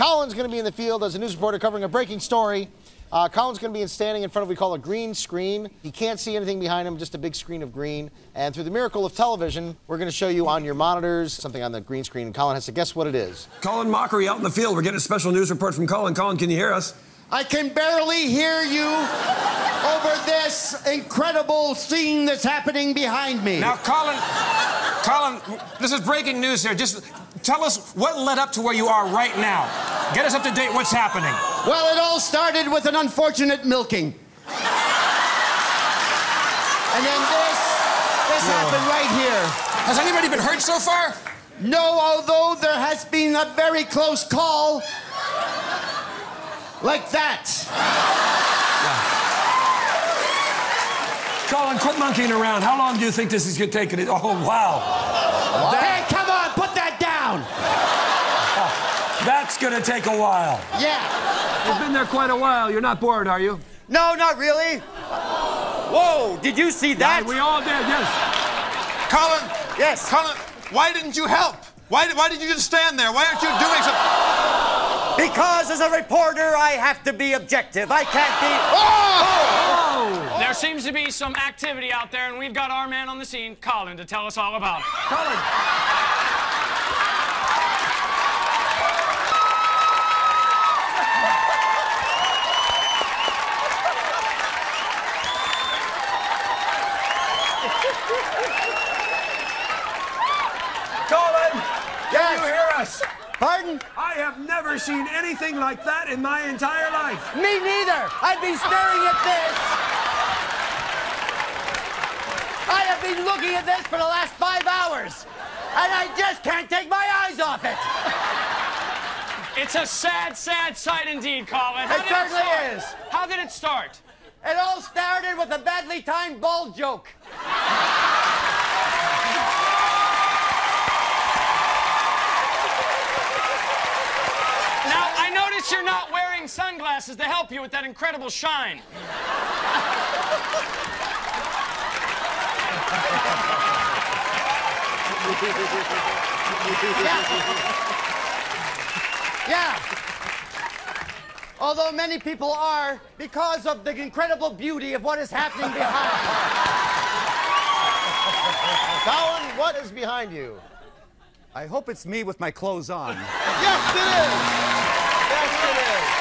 Colin's going to be in the field as a news reporter covering a breaking story. Colin's going to be standing in front of what we call a green screen. He can't see anything behind him, just a big screen of green. And through the miracle of television, we're going to show you on your monitors something on the green screen. And Colin has to guess what it is. Colin Mochrie out in the field. We're getting a special news report from Colin. Colin, can you hear us? I can barely hear you over this incredible scene that's happening behind me. Now, Colin, this is breaking news here. Just tell us what led up to where you are right now. Get us up to date what's happening. Well, it all started with an unfortunate milking. And then this happened right here. Has anybody been hurt so far? No, although there has been a very close call. Like that. Yeah. Colin, quit monkeying around. How long do you think this is going to take? Oh, wow. Hey, come on, put that down. That's going to take a while. Yeah. You've been there quite a while. You're not bored, are you? No, not really. Whoa, did you see that? Yeah, we all did, yes. Colin. Yes. Colin, why didn't you help? Why did you just stand there? Why aren't you doing something? Because as a reporter, I have to be objective. I can't be... Oh! Oh! There seems to be some activity out there, and we've got our man on the scene, Colin, to tell us all about it. Colin. Colin, yes. Can you hear us? Pardon? I have never seen anything like that in my entire life. Me neither. I'd be staring at this. I have been looking at this for the last 5 hours, and I just can't take my eyes off it. It's a sad, sad sight indeed, Colin. It certainly is. How did it start? It all started with a badly timed ball joke. You're not wearing sunglasses to help you with that incredible shine. Yeah. Although many people are, because of the incredible beauty of what is happening behind you. Colin, what is behind you? I hope it's me with my clothes on. Yes, it is. Yes, it is.